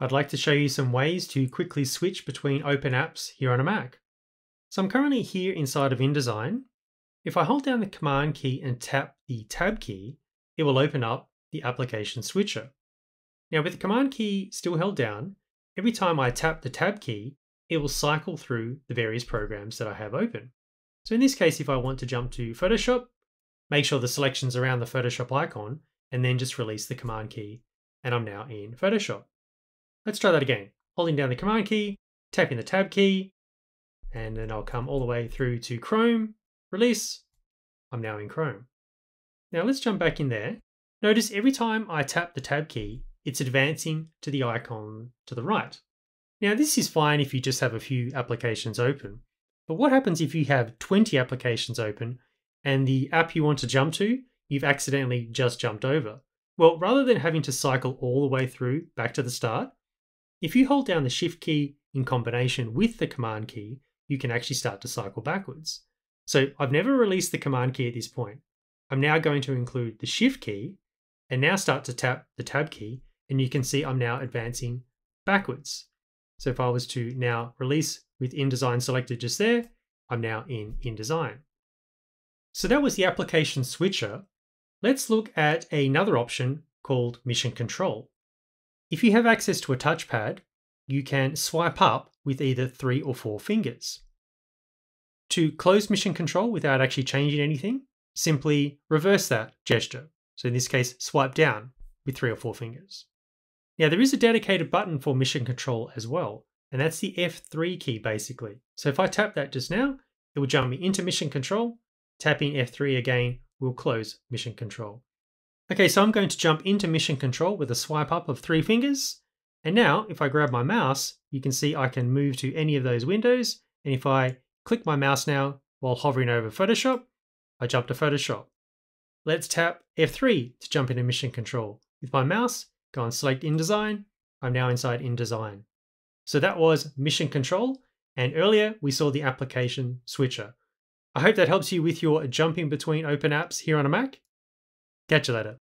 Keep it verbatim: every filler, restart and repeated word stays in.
I'd like to show you some ways to quickly switch between open apps here on a Mac. So I'm currently here inside of InDesign. If I hold down the Command key and tap the Tab key, it will open up the Application Switcher. Now with the Command key still held down, every time I tap the Tab key, it will cycle through the various programs that I have open. So in this case, if I want to jump to Photoshop, make sure the selection's around the Photoshop icon, and then just release the Command key, and I'm now in Photoshop. Let's try that again. Holding down the Command key, tapping the Tab key, and then I'll come all the way through to Chrome, release, I'm now in Chrome. Now let's jump back in there. Notice every time I tap the Tab key, it's advancing to the icon to the right. Now this is fine if you just have a few applications open, but what happens if you have twenty applications open and the app you want to jump to, you've accidentally just jumped over? Well, rather than having to cycle all the way through back to the start, if you hold down the Shift key in combination with the Command key, you can actually start to cycle backwards. So I've never released the Command key at this point. I'm now going to include the Shift key and now start to tap the Tab key, and you can see I'm now advancing backwards. So if I was to now release with InDesign selected just there, I'm now in InDesign. So that was the Application Switcher. Let's look at another option called Mission Control. If you have access to a touchpad, you can swipe up with either three or four fingers. To close Mission Control without actually changing anything, simply reverse that gesture. So in this case, swipe down with three or four fingers. Now there is a dedicated button for Mission Control as well, and that's the F three key basically. So if I tap that just now, it will jump me into Mission Control. Tapping F three again will close Mission Control. Okay, so I'm going to jump into Mission Control with a swipe up of three fingers. And now if I grab my mouse, you can see I can move to any of those windows. And if I click my mouse now while hovering over Photoshop, I jump to Photoshop. Let's tap F three to jump into Mission Control. With my mouse, go and select InDesign. I'm now inside InDesign. So that was Mission Control. And earlier we saw the Application Switcher. I hope that helps you with your jumping between open apps here on a Mac. Catch you later.